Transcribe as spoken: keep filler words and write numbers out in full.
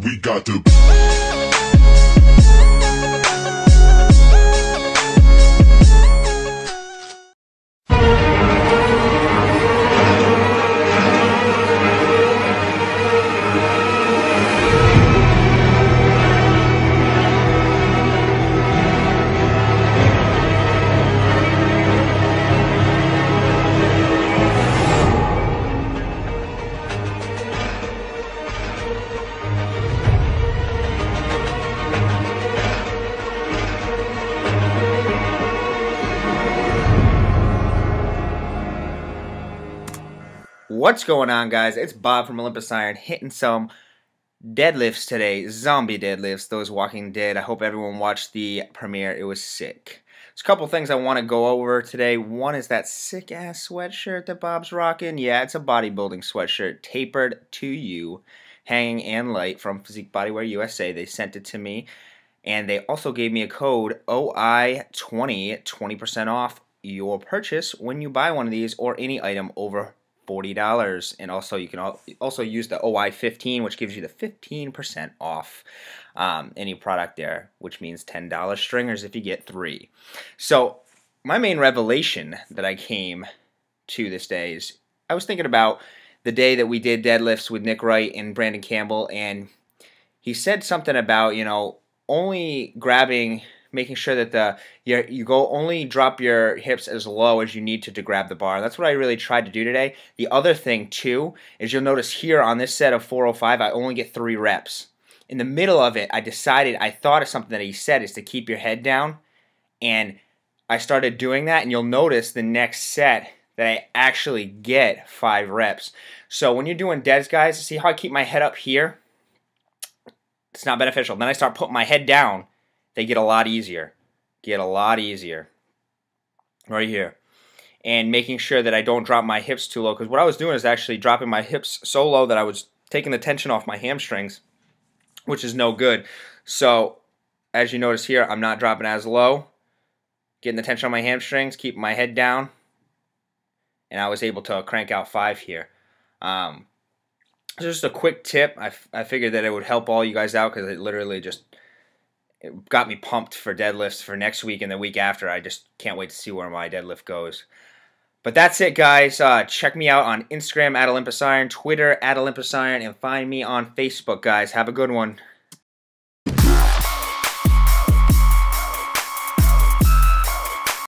We got to. What's going on, guys? It's Bob from Olympus Iron hitting some deadlifts today. Zombie deadlifts, those Walking Dead. I hope everyone watched the premiere. It was sick. There's a couple things I want to go over today. One is that sick-ass sweatshirt that Bob's rocking. Yeah, it's a bodybuilding sweatshirt tapered to you, hanging and light from Physique Bodywear U S A. They sent it to me, and they also gave me a code O I twenty, twenty percent off your purchase when you buy one of these or any item over forty dollars, and also you can also use the O I fifteen, which gives you the fifteen percent off um, any product there, which means ten dollar stringers if you get three. So my main revelation that I came to this day is I was thinking about the day that we did deadlifts with Nick Wright and Brandon Campbell, and he said something about, you know, only grabbing, making sure that the you you go only drop your hips as low as you need to to grab the bar. And that's what I really tried to do today. The other thing too is you'll notice here on this set of four oh five, I only get three reps. In the middle of it, I decided, I thought of something that he said is to keep your head down, and I started doing that. And you'll notice the next set that I actually get five reps. So when you're doing deads, guys, see how I keep my head up here? It's not beneficial. Then I start putting my head down. They get a lot easier, get a lot easier right here. And making sure that I don't drop my hips too low, because what I was doing is actually dropping my hips so low that I was taking the tension off my hamstrings, which is no good. So as you notice here, I'm not dropping as low, getting the tension on my hamstrings, keeping my head down, and I was able to crank out five here. Um, just a quick tip. I, I figured that it would help all you guys out because it literally just... it got me pumped for deadlifts for next week and the week after. I just can't wait to see where my deadlift goes. But that's it, guys. Uh, check me out on Instagram at Olympus Iron, Twitter at Olympus Iron, and find me on Facebook, guys. Have a good one.